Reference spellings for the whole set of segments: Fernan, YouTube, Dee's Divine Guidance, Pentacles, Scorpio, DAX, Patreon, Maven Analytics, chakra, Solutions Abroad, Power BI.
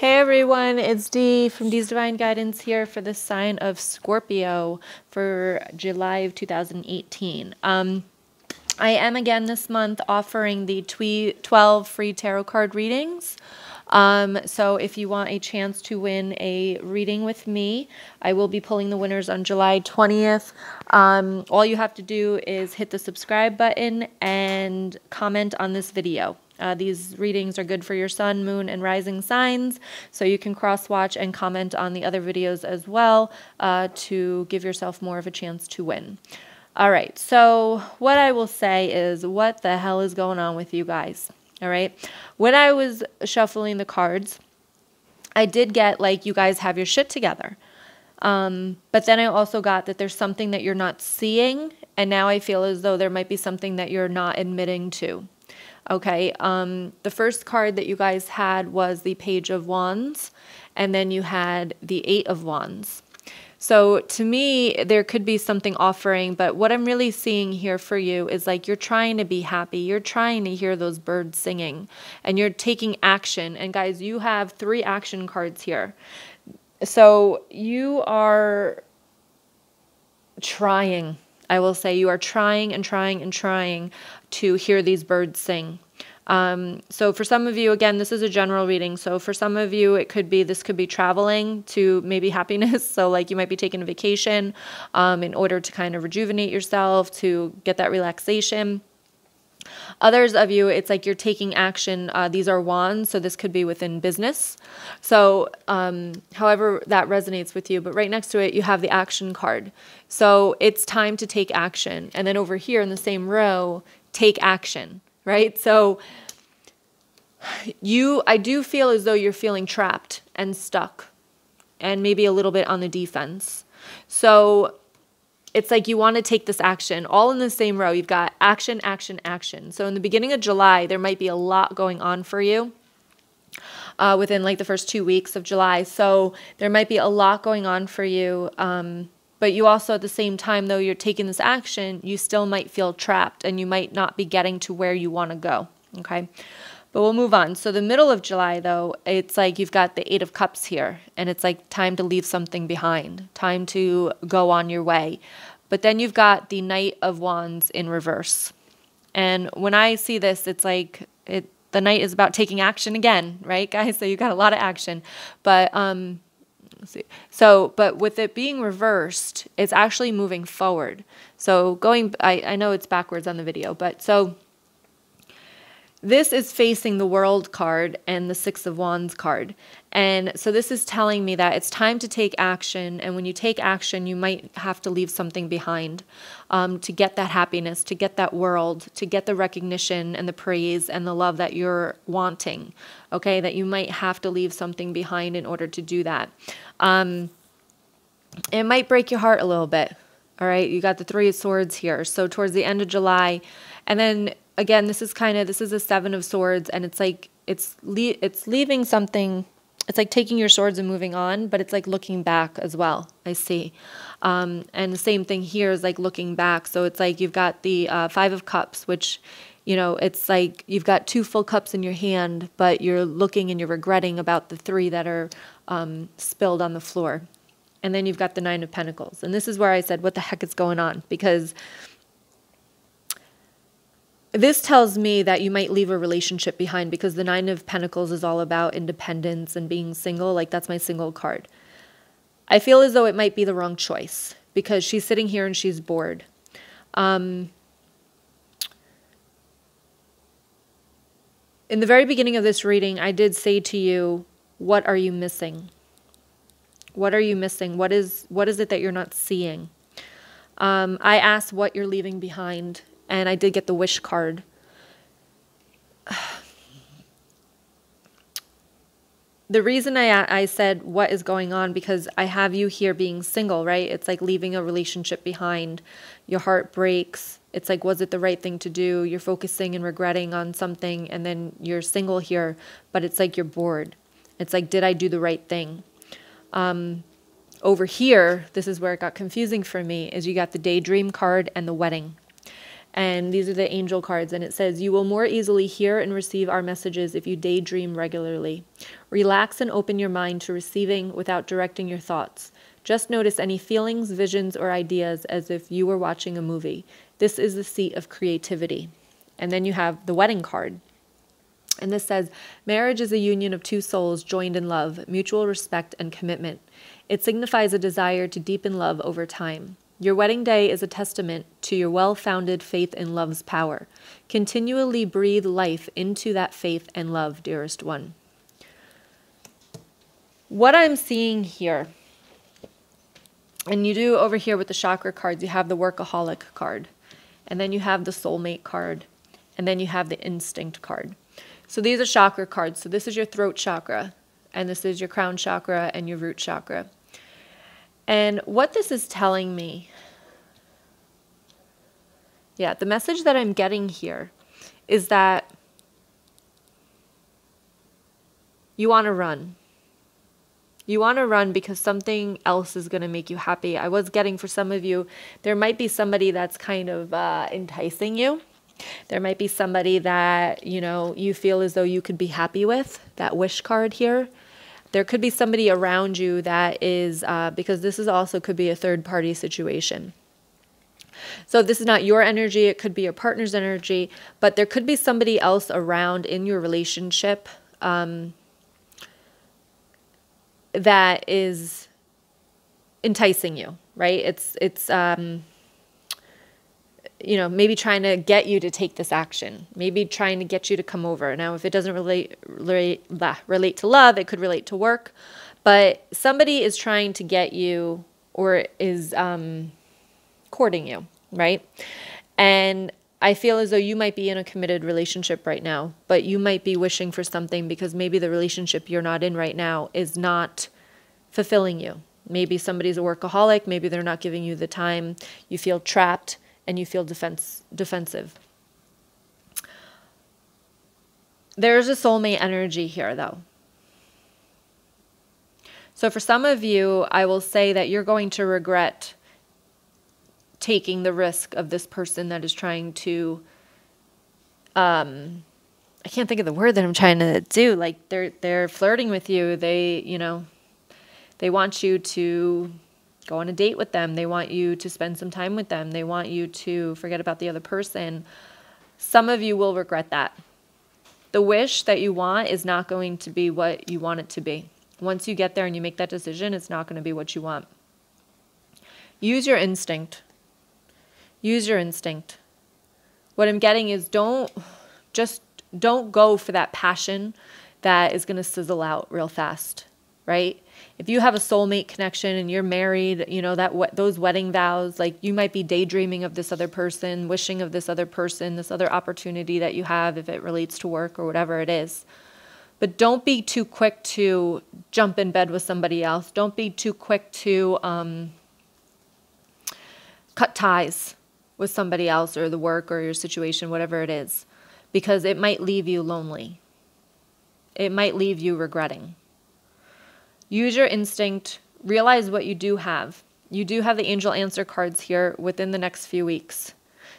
Hey everyone, it's Dee from Dee's Divine Guidance here for the sign of Scorpio for July of 2018. I am again this month offering the 12 free tarot card readings. So if you want a chance to win a reading with me, I will be pulling the winners on July 20th. All you have to do is hit the subscribe button and comment on this video. These readings are good for your sun, moon, and rising signs, so you can cross-watch and comment on the other videos as well to give yourself more of a chance to win. All right, so what I will say is, what the hell is going on with you guys? All right, when I was shuffling the cards, I did get, like, you guys have your shit together. But then I also got that there's something that you're not seeing, and now I feel as though there might be something that you're not admitting to. Okay, the first card that you guys had was the Page of Wands, and then you had the Eight of Wands. So to me, there could be something offering, but what I'm really seeing here for you is, like, you're trying to be happy. You're trying to hear those birds singing, and you're taking action. And guys, you have 3 action cards here. So you are trying. I will say you are trying and trying and trying to hear these birds sing. So for some of you, again, this is a general reading. So for some of you, it could be, this could be traveling to maybe happiness. So, like, you might be taking a vacation in order to kind of rejuvenate yourself, to get that relaxation. Others of you, it's like you're taking action. These are wands, so this could be within business. So however that resonates with you. But right next to it, you have the action card. So it's time to take action. And then over here in the same row, take action, right? So I do feel as though you're feeling trapped and stuck and maybe a little bit on the defense. So it's like you want to take this action all in the same row. You've got action, action, action. So in the beginning of July, there might be a lot going on for you within, like, the first 2 weeks of July. So there might be a lot going on for you. But you also, at the same time, though you're taking this action, you still might feel trapped and you might not be getting to where you want to go. Okay. But we'll move on. So the middle of July, though, it's like you've got the Eight of Cups here, and it's like time to leave something behind, time to go on your way. But then you've got the Knight of Wands in reverse. And when I see this, it's like the Knight is about taking action again, right, guys? So you've got a lot of action. But let's see. So, but with it being reversed, it's actually moving forward. So going, I know it's backwards on the video, but so this is facing the World card and the Six of Wands card. And so this is telling me that it's time to take action. And when you take action, you might have to leave something behind to get that happiness, to get that world, to get the recognition and the praise and the love that you're wanting, okay, that you might have to leave something behind in order to do that. It might break your heart a little bit, all right? You got the Three of Swords here. So towards the end of July, and then again, this is the Seven of Swords, and it's like it's leaving something. It's like taking your swords and moving on, but it's like looking back as well. I see, and the same thing here is like looking back. So it's like you've got the Five of Cups, which, you know, it's like you've got 2 full cups in your hand, but you're looking and you're regretting about the 3 that are spilled on the floor, and then you've got the Nine of Pentacles, and this is where I said, what the heck is going on? Because this tells me that you might leave a relationship behind, because the Nine of Pentacles is all about independence and being single. Like, that's my single card. I feel as though it might be the wrong choice, because she's sitting here and she's bored. In the very beginning of this reading, I did say to you, what are you missing? What are you missing? What is it that you're not seeing? I asked what you're leaving behind, and I did get the Wish card. The reason I said what is going on, because I have you here being single, right? It's like leaving a relationship behind. Your heart breaks. It's like, was it the right thing to do? You're focusing and regretting on something, and then you're single here, but it's like you're bored. It's like, did I do the right thing? Over here, this is where it got confusing for me, is you got the Daydream card and the Wedding. and these are the angel cards, and it says, you will more easily hear and receive our messages if you daydream regularly. Relax and open your mind to receiving without directing your thoughts. Just notice any feelings, visions, or ideas as if you were watching a movie. This is the seat of creativity. And then you have the wedding card. And this says, marriage is a union of two souls joined in love, mutual respect, and commitment. It signifies a desire to deepen love over time. Your wedding day is a testament to your well-founded faith in love's power. Continually breathe life into that faith and love, dearest one. What I'm seeing here, and you do over here with the chakra cards, you have the workaholic card, and then you have the soulmate card, and then you have the instinct card. So these are chakra cards. So this is your throat chakra, and this is your crown chakra and your root chakra. And what this is telling me, yeah, the message that I'm getting here is that you want to run. You want to run because something else is going to make you happy. I was getting, for some of you, there might be somebody that's kind of enticing you. There might be somebody that, you know, you feel as though you could be happy with, that wish card here. There could be somebody around you that is, because this is also could be a third-party situation. So this is not your energy. It could be your partner's energy. But there could be somebody else around in your relationship that is enticing you, right? It's you know, maybe trying to get you to take this action, maybe trying to get you to come over. Now, if it doesn't relate to love, it could relate to work, but somebody is trying to get you or is courting you, right? And I feel as though you might be in a committed relationship right now, but you might be wishing for something because maybe the relationship you're not in right now is not fulfilling you. Maybe somebody's a workaholic. Maybe they're not giving you the time. You feel trapped and you feel defensive. There's a soulmate energy here, though. So for some of you, I will say that you're going to regret taking the risk of this person that is trying to, I can't think of the word that I'm trying to do. Like they're flirting with you. They, you know, they want you to go on a date with them. They want you to spend some time with them. They want you to forget about the other person. Some of you will regret that. The wish that you want is not going to be what you want it to be. Once you get there and you make that decision, it's not going to be what you want. Use your instinct. Use your instinct. What I'm getting is don't go for that passion that is going to sizzle out real fast, right? If you have a soulmate connection and you're married, you know, those wedding vows, like you might be daydreaming of this other person, wishing of this other person, this other opportunity that you have if it relates to work or whatever it is. But don't be too quick to jump in bed with somebody else. Don't be too quick to cut ties with somebody else or the work or your situation, whatever it is, because it might leave you lonely. It might leave you regretting. Use your instinct. Realize what you do have. You do have the angel answer cards here within the next few weeks.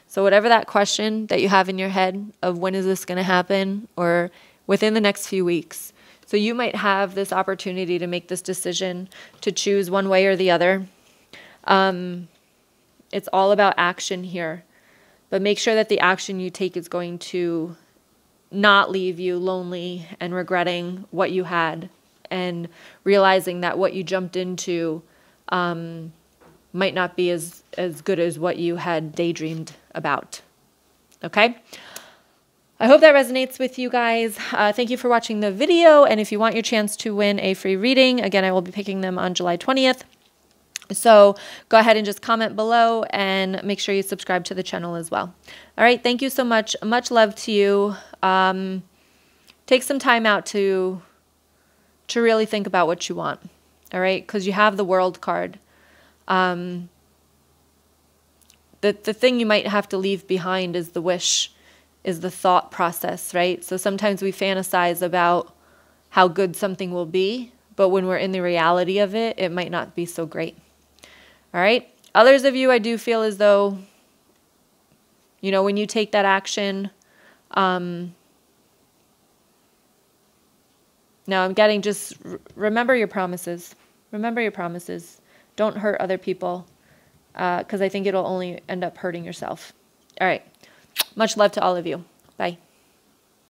So whatever that question that you have in your head of when is this going to happen, or within the next few weeks. So you might have this opportunity to make this decision, to choose one way or the other. It's all about action here, but make sure that the action you take is going to not leave you lonely and regretting what you had and realizing that what you jumped into might not be as good as what you had daydreamed about, okay? I hope that resonates with you guys. Thank you for watching the video, and if you want your chance to win a free reading, again, I will be picking them on July 20th. So go ahead and just comment below and make sure you subscribe to the channel as well. All right. Thank you so much. Much love to you. Take some time out to really think about what you want. All right. Because you have the world card. The thing you might have to leave behind is the wish, is the thought process, right? So sometimes we fantasize about how good something will be, but when we're in the reality of it, it might not be so great. All right. Others of you, I do feel as though You know, when you take that action, now I'm getting just remember your promises. Remember your promises. Don't hurt other people, because I think it'll only end up hurting yourself. All right. Much love to all of you. Bye.